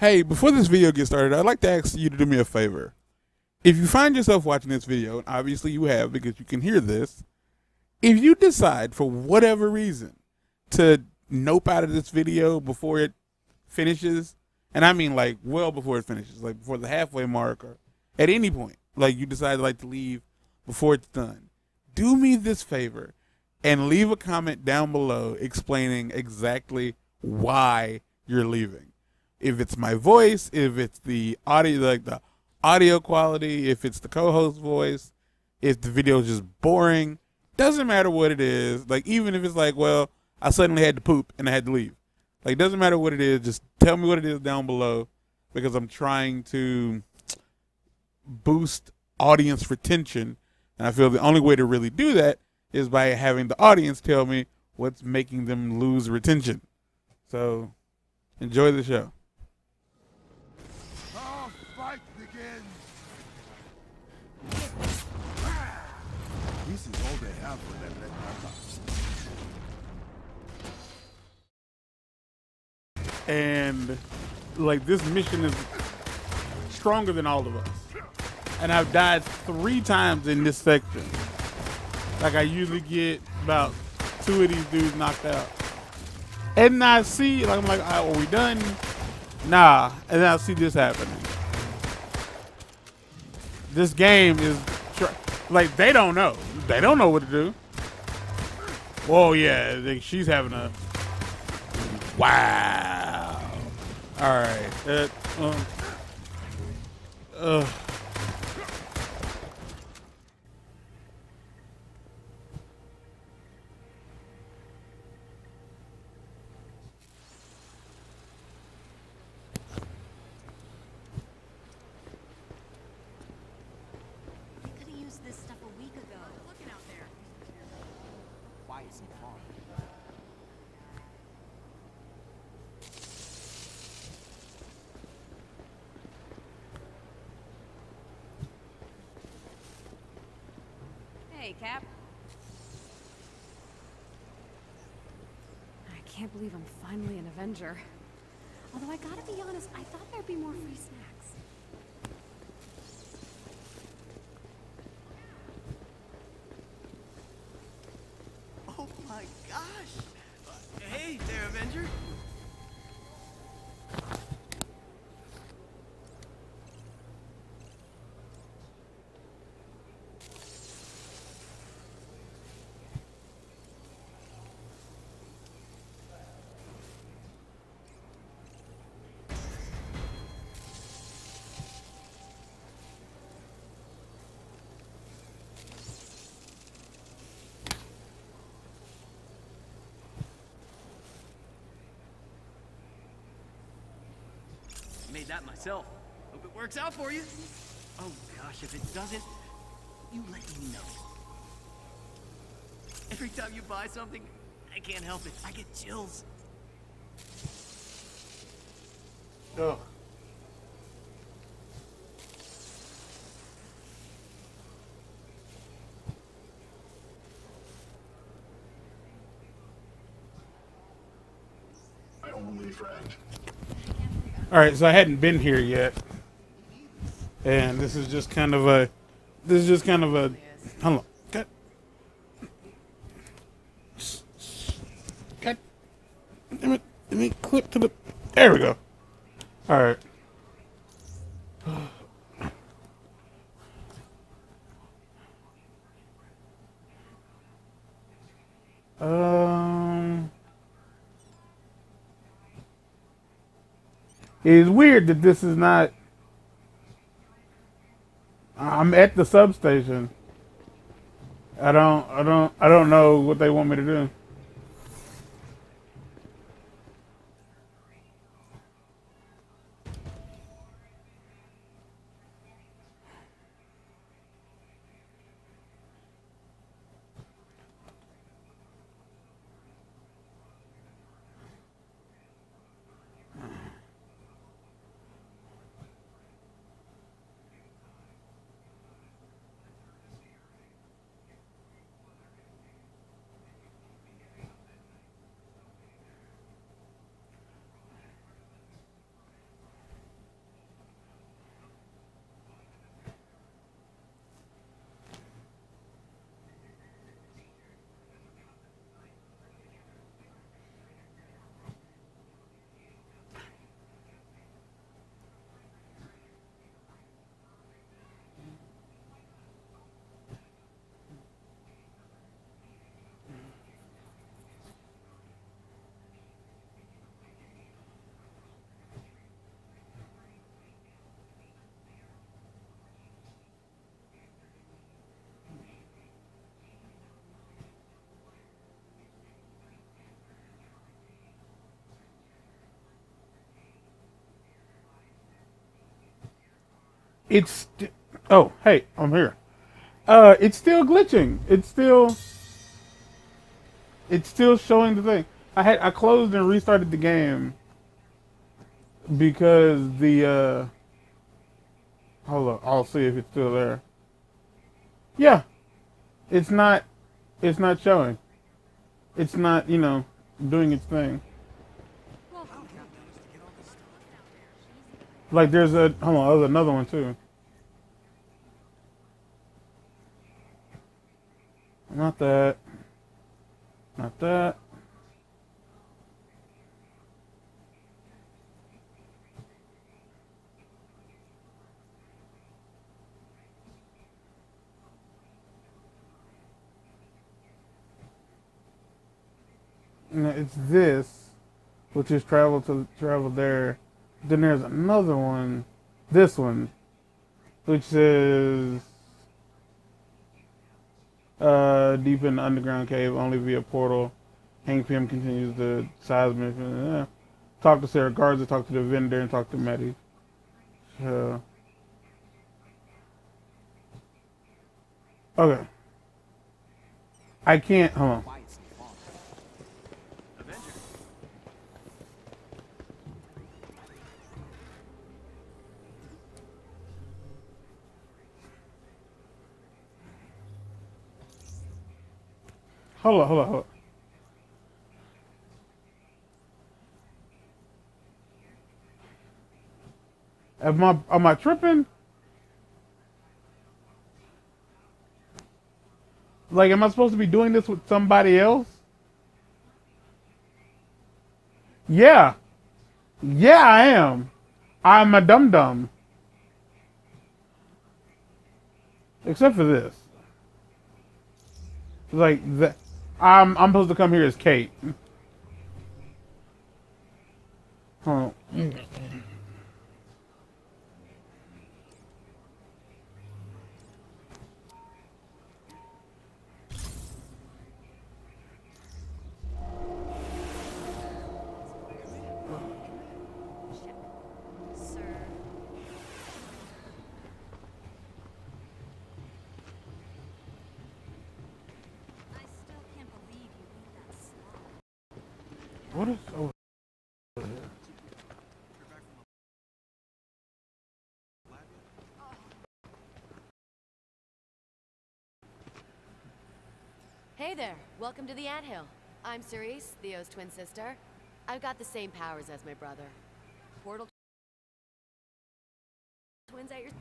Hey, before this video gets started, I'd like to ask you to do me a favor. If you find yourself watching this video, and obviously you have because you can hear this, if you decide for whatever reason to nope out of this video before it finishes, and I mean like well before it finishes, like before the halfway mark or at any point, like you decide like to leave before it's done, do me this favor and leave a comment down below explaining exactly why you're leaving. If it's my voice, if it's the audio, like the audio quality, if it's the co-host voice, if the video is just boring, doesn't matter what it is. Like, even if it's like, well, I suddenly had to poop and I had to leave. Like, doesn't matter what it is. Just tell me what it is down below, because I'm trying to boost audience retention. And I feel the only way to really do that is by having the audience tell me what's making them lose retention. So enjoy the show. And like, this mission is stronger than all of us. And I've died 3 times in this section. Like, I usually get about 2 of these dudes knocked out. And I see, like, I'm like, all right, are we done? Nah. And then I see this happening. This game is like, they don't know. They don't know what to do. Whoa, yeah, she's having a wow. All right. Hey, Cap. I can't believe I'm finally an Avenger. Although I gotta be honest, I thought there'd be more free snacks. Oh my gosh! Hey there, Avenger! That myself. Hope it works out for you. Oh gosh, if it doesn't, you let me know. Every time you buy something, I can't help it. I get chills. Oh. My only friend. All right, so I hadn't been here yet, and this is just kind of a, hold on, cut, let me clip to the, there we go. All right. It's weird that this is not. I'm at the substation. I don't know what they want me to do. It's... Oh, hey, I'm here. It's still glitching. It's still showing the thing. I closed and restarted the game because the hold on, I'll see if it's still there. Yeah. It's not showing. It's not, you know, doing its thing. Like there's a hold on, there's another one too. Not that. Not that. No, it's this, which is travel there. Then there's another one, this one, which is deep in the underground cave, only via portal. Hank Pym continues the seismic. Talk to Sarah Garza, talk to the vendor, and talk to Maddie. So. Okay. I can't, hold on. Hold on. Am I tripping? Like, am I supposed to be doing this with somebody else? Yeah. Yeah, I am. I'm a dum-dum. Except for this. Like, that. I'm supposed to come here as Kate. Huh. What is over here? Hey there, welcome to the Ant Hill. I'm Cerise, Theo's twin sister. I've got the same powers as my brother. Portal twins at your...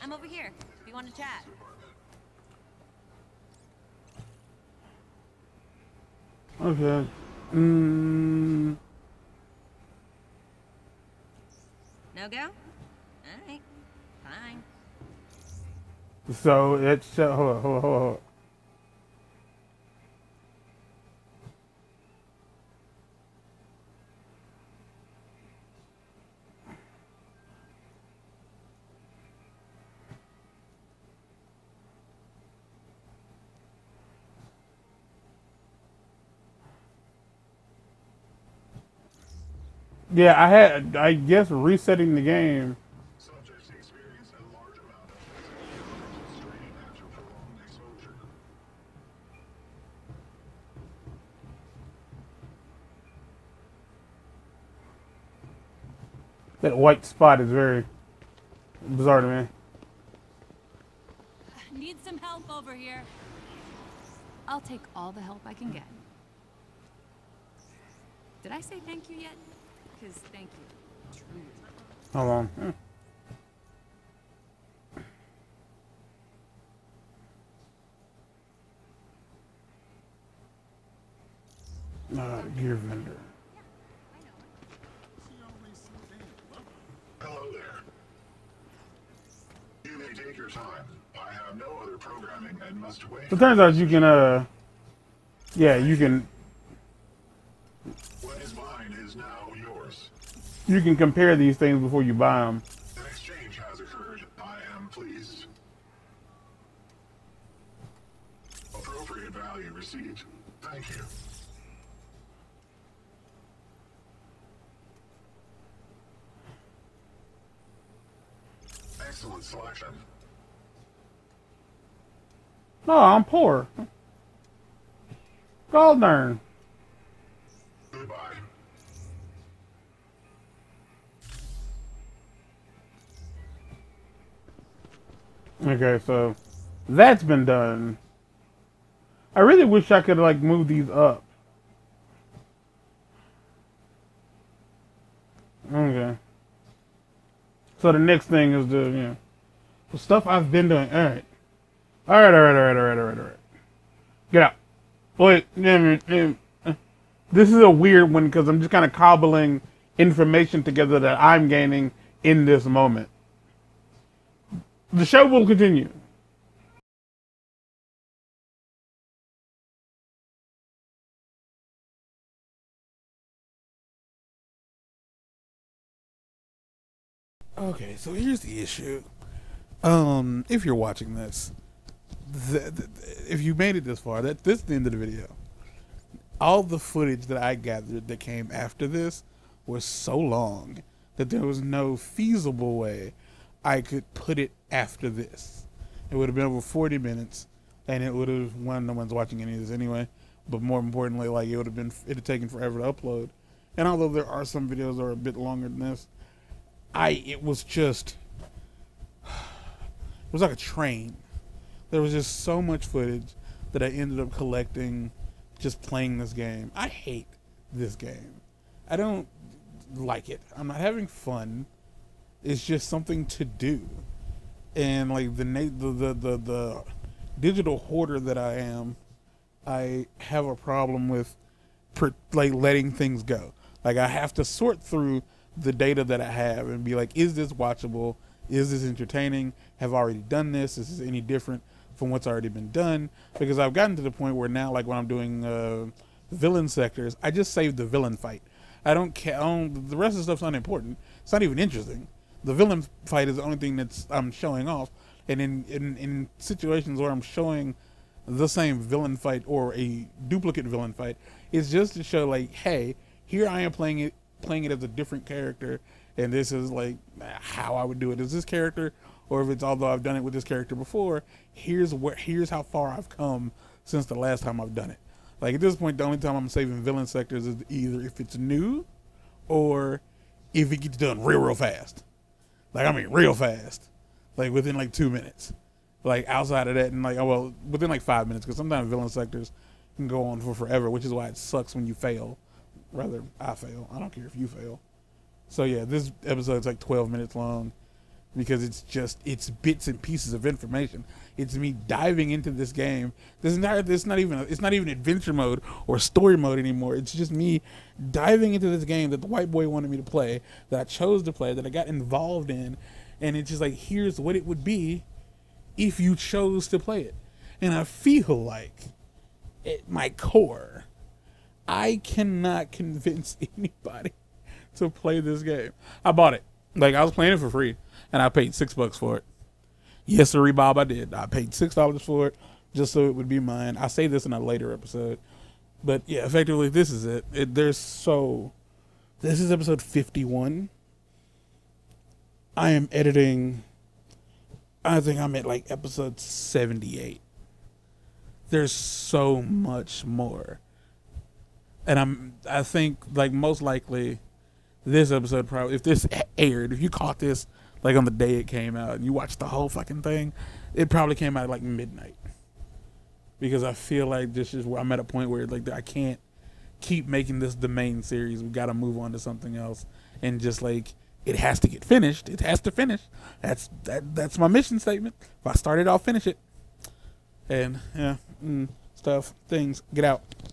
I'm over here, if you want to chat. Okay. No go? Alright. Fine. So it's hold on. Yeah, I guess resetting the game. Subjects experience a large amount of physical strain after prolonged exposure. That white spot is very bizarre to me. I need some help over here. I'll take all the help I can get. Did I say thank you yet? Because thank you. Truly. Hold on. Gear vendor. Yeah, I know it. She always lovely. Hello there. You may take your time. I have no other programming and must wait. So it turns out you can yeah, you can. What is mine is now yours. You can compare these things before you buy them. An exchange has occurred. I am pleased. appreciate value received. Thank you. Excellent selection. No, I'm poor. Goldner. Goodbye. Okay, so that's been done. I really wish I could like move these up. Okay. So the next thing is the, you know, the stuff I've been doing. All right. All right. Get out. Wait. This is a weird one because I'm just kind of cobbling information together that I'm gaining in this moment. The show will continue. Okay, so here's the issue. If you're watching this, if you made it this far, this is the end of the video. All the footage that I gathered that came after this was so long that there was no feasible way I could put it after this. It would have been over 40 minutes, and it would have, one, no one's watching any of this anyway, but more importantly, like, it would have been, it had taken forever to upload. And although there are some videos that are a bit longer than this, it was just, it was like a train. There was just so much footage that I ended up collecting just playing this game. I hate this game. I don't like it. I'm not having fun. It's just something to do. And like the digital hoarder that I am, I have a problem with like letting things go. Like, I have to sort through the data that I have and be like, is this watchable? Is this entertaining? Have I already done this? Is this any different from what's already been done? Because I've gotten to the point where now, like when I'm doing villain sectors, I just save the villain fight. I don't care. The rest of the stuff's unimportant. It's not even interesting. The villain fight is the only thing that's I'm showing off. And in situations where I'm showing the same villain fight or a duplicate villain fight, it's just to show like, hey, here I am playing it as a different character, and this is like how I would do it as this character, or if it's, although I've done it with this character before, here's how far I've come since the last time I've done it. Like, at this point, the only time I'm saving villain sectors is either if it's new or if it gets done real fast. Like, I mean real fast, like within like 2 minutes. Like, outside of that, and like, oh well, within like 5 minutes, because sometimes villain sectors can go on for forever, which is why it sucks when you fail. Rather, I fail. I don't care if you fail. So yeah, this episode's like 12 minutes long because it's just, it's bits and pieces of information. It's me diving into this game. It's not even adventure mode or story mode anymore. It's just me diving into this game that the white boy wanted me to play, that I chose to play, that I got involved in, and it's just like, here's what it would be if you chose to play it. And I feel like, at my core, I cannot convince anybody to play this game. I bought it. Like, I was playing it for free, and I paid $6 for it. Yes, sir, Bob, I did. I paid $6 for it just so it would be mine. I'll say this in a later episode. But yeah, effectively, this is it. This is episode 51. I am editing. I think I'm at like episode 78. There's so much more. And I think, like, most likely this episode probably, if this aired, if you caught this, like, on the day it came out and you watched the whole fucking thing, it probably came out at, like, midnight. Because I feel like this is where I'm at a point where, like, I can't keep making this the main series. We got to move on to something else. And just, like, it has to get finished. It has to finish. That's my mission statement. If I start it, I'll finish it. And, yeah, stuff, things, get out.